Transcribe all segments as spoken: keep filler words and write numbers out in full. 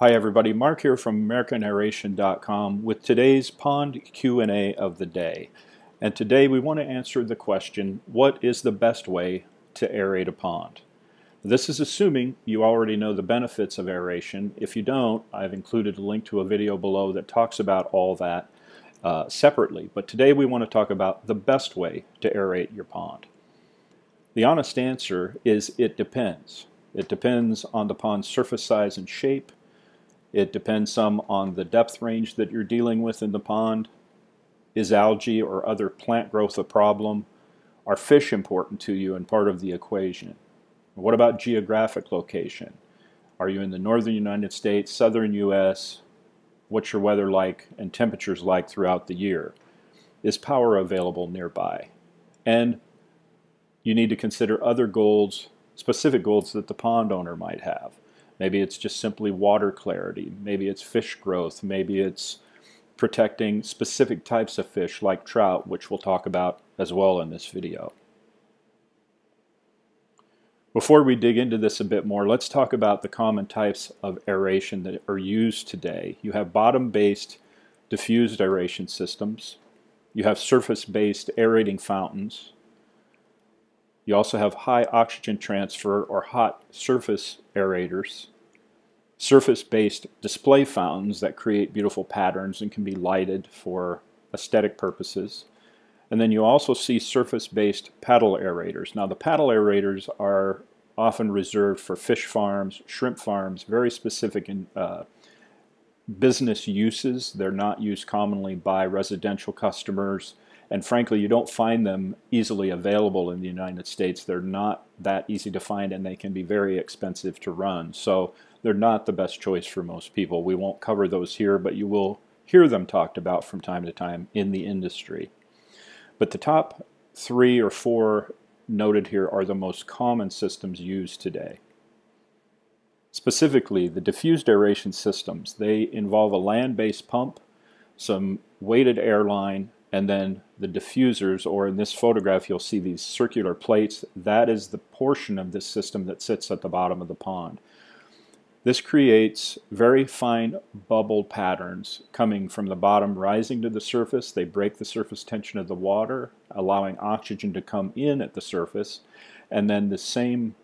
Hi everybody, Mark here from American Aeration dot com with today's Pond Q and A of the day. And today we want to answer the question, what is the best way to aerate a pond? This is assuming you already know the benefits of aeration. If you don't, I've included a link to a video below that talks about all that uh, separately. But today we want to talk about the best way to aerate your pond. The honest answer is it depends. It depends on the pond's surface size and shape. It depends some on the depth range that you're dealing with in the pond. Is algae or other plant growth a problem? Are fish important to you and part of the equation? What about geographic location? Are you in the northern United States, southern U S? What's your weather like and temperatures like throughout the year? Is power available nearby? And you need to consider other goals, specific goals that the pond owner might have. Maybe it's just simply water clarity. Maybe it's fish growth. Maybe it's protecting specific types of fish like trout, which we'll talk about as well in this video. Before we dig into this a bit more, let's talk about the common types of aeration that are used today. You have bottom-based diffused aeration systems. You have surface-based aerating fountains. You also have high oxygen transfer or hot surface aerators, surface-based display fountains that create beautiful patterns and can be lighted for aesthetic purposes. And then you also see surface-based paddle aerators. Now the paddle aerators are often reserved for fish farms, shrimp farms, very specific in, uh, business uses. They're not used commonly by residential customers. And frankly, you don't find them easily available in the United States. They're not that easy to find, and they can be very expensive to run. So they're not the best choice for most people. We won't cover those here, but you will hear them talked about from time to time in the industry. But the top three or four noted here are the most common systems used today. Specifically, the diffused aeration systems. They involve a land-based pump, some weighted air line, and then the diffusers, or in this photograph you'll see these circular plates. That is the portion of this system that sits at the bottom of the pond. This creates very fine bubble patterns coming from the bottom, rising to the surface. They break the surface tension of the water, allowing oxygen to come in at the surface, and then the same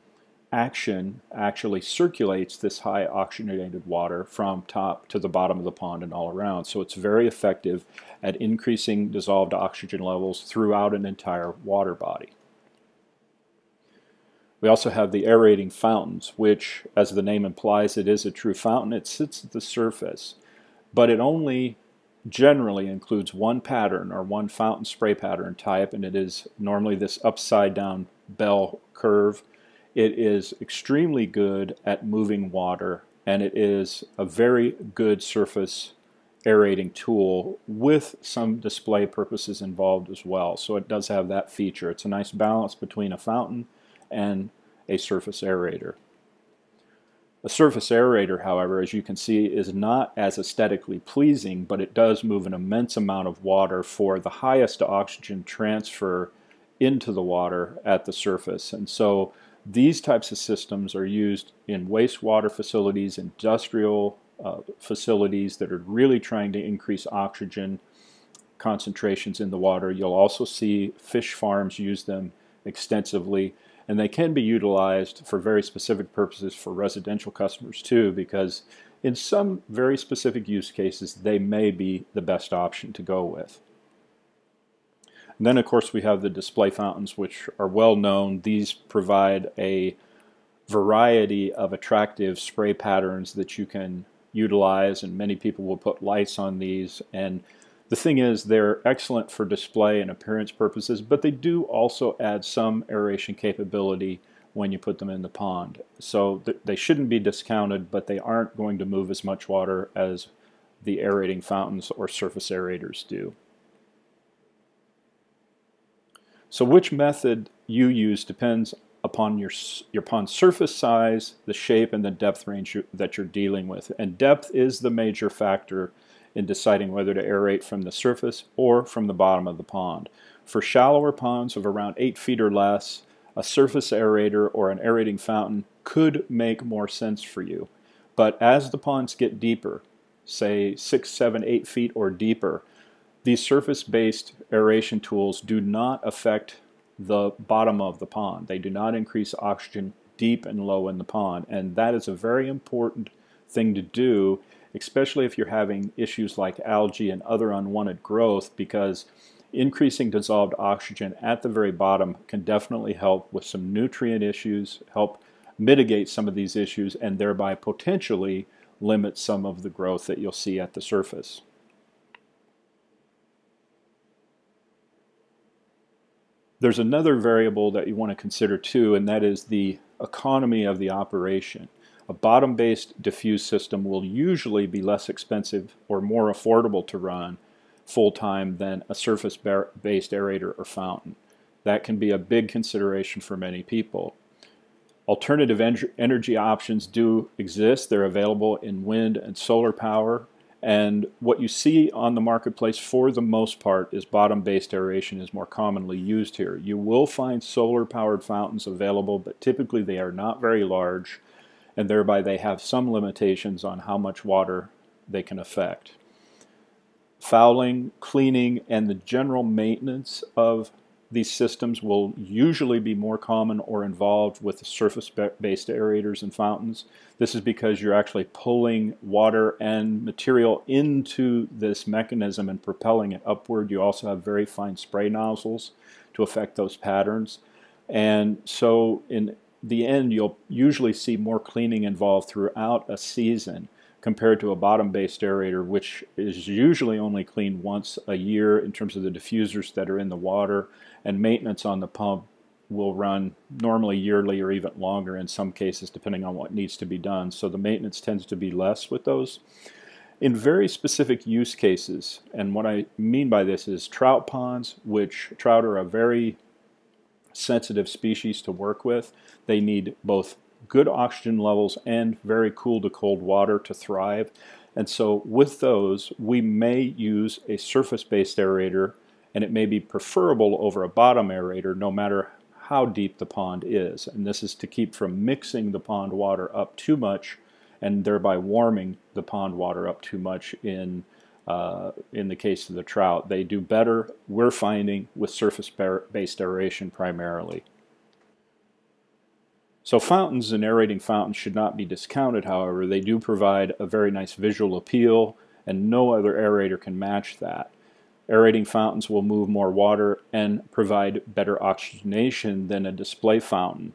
action actually circulates this high oxygenated water from top to the bottom of the pond and all around. So it's very effective at increasing dissolved oxygen levels throughout an entire water body. We also have the aerating fountains, which, as the name implies, it is a true fountain. It sits at the surface, but it only generally includes one pattern or one fountain spray pattern type, and it is normally this upside down bell curve. It is extremely good at moving water, and it is a very good surface aerating tool with some display purposes involved as well. So it does have that feature. It's a nice balance between a fountain and a surface aerator. A surface aerator, however, as you can see, is not as aesthetically pleasing, but it does move an immense amount of water for the highest oxygen transfer into the water at the surface. And so these types of systems are used in wastewater facilities, industrial uh, facilities that are really trying to increase oxygen concentrations in the water. You'll also see fish farms use them extensively, and they can be utilized for very specific purposes for residential customers too, because in some very specific use cases they may be the best option to go with. And then, of course, we have the display fountains, which are well known. These provide a variety of attractive spray patterns that you can utilize, and many people will put lights on these. And the thing is, they're excellent for display and appearance purposes, but they do also add some aeration capability when you put them in the pond. So th- they shouldn't be discounted, but they aren't going to move as much water as the aerating fountains or surface aerators do. So which method you use depends upon your, your pond surface size, the shape, and the depth range you, that you're dealing with. And depth is the major factor in deciding whether to aerate from the surface or from the bottom of the pond. For shallower ponds of around eight feet or less, a surface aerator or an aerating fountain could make more sense for you. But as the ponds get deeper, say six, seven, eight feet or deeper, these surface-based aeration tools do not affect the bottom of the pond. They do not increase oxygen deep and low in the pond, and that is a very important thing to do, especially if you're having issues like algae and other unwanted growth, because increasing dissolved oxygen at the very bottom can definitely help with some nutrient issues, help mitigate some of these issues, and thereby potentially limit some of the growth that you'll see at the surface. There's another variable that you want to consider too, and that is the economy of the operation. A bottom-based diffuse system will usually be less expensive or more affordable to run full-time than a surface-based aerator or fountain. That can be a big consideration for many people. Alternative en energy options do exist. They're available in wind and solar power, and what you see on the marketplace for the most part is bottom-based aeration is more commonly used here. You will find solar-powered fountains available, but typically they are not very large, and thereby they have some limitations on how much water they can affect. Fouling, cleaning, and the general maintenance of these systems will usually be more common or involved with the surface-based aerators and fountains. This is because you're actually pulling water and material into this mechanism and propelling it upward. You also have very fine spray nozzles to affect those patterns. And so in the end, you'll usually see more cleaning involved throughout a season compared to a bottom-based aerator, which is usually only cleaned once a year in terms of the diffusers that are in the water, and maintenance on the pump will run normally yearly or even longer in some cases, depending on what needs to be done. So the maintenance tends to be less with those. In very specific use cases, and what I mean by this is trout ponds, which trout are a very sensitive species to work with. They need both good oxygen levels and very cool to cold water to thrive. And so with those, we may use a surface-based aerator, and it may be preferable over a bottom aerator no matter how deep the pond is. And this is to keep from mixing the pond water up too much and thereby warming the pond water up too much in Uh, in the case of the trout. They do better, we're finding, with surface-based aeration primarily. So fountains and aerating fountains should not be discounted, however. They do provide a very nice visual appeal, and no other aerator can match that. Aerating fountains will move more water and provide better oxygenation than a display fountain.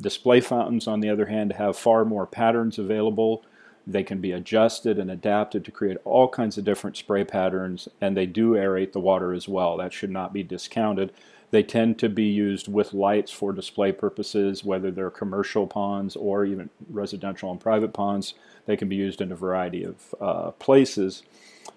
Display fountains, on the other hand, have far more patterns available. They can be adjusted and adapted to create all kinds of different spray patterns, and they do aerate the water as well. That should not be discounted. They tend to be used with lights for display purposes, whether they're commercial ponds or even residential and private ponds. They can be used in a variety of uh, places.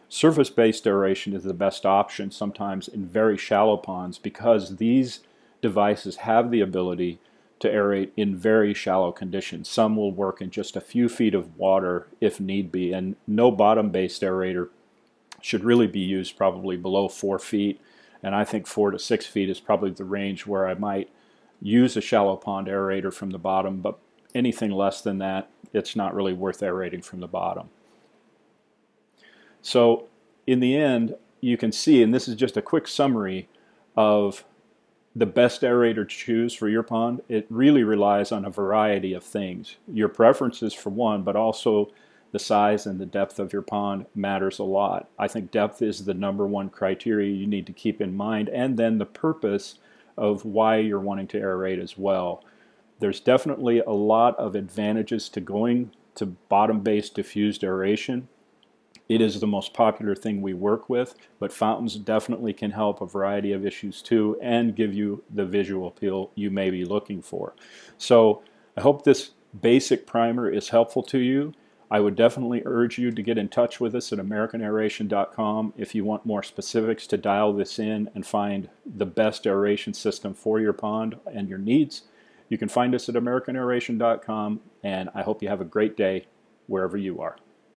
Surface-based aeration is the best option sometimes in very shallow ponds, because these devices have the ability to aerate in very shallow conditions. Some will work in just a few feet of water if need be, and no bottom-based aerator should really be used probably below four feet, and I think four to six feet is probably the range where I might use a shallow pond aerator from the bottom, but anything less than that, it's not really worth aerating from the bottom. So in the end, you can see, and this is just a quick summary of the best aerator to choose for your pond. It really relies on a variety of things. Your preferences for one, but also the size and the depth of your pond matters a lot. I think depth is the number one criteria you need to keep in mind, and then the purpose of why you're wanting to aerate as well. There's definitely a lot of advantages to going to bottom-based diffused aeration. It is the most popular thing we work with, but fountains definitely can help a variety of issues too, and give you the visual appeal you may be looking for. So I hope this basic primer is helpful to you. I would definitely urge you to get in touch with us at American Aeration dot com if you want more specifics to dial this in and find the best aeration system for your pond and your needs. You can find us at American Aeration dot com, and I hope you have a great day wherever you are.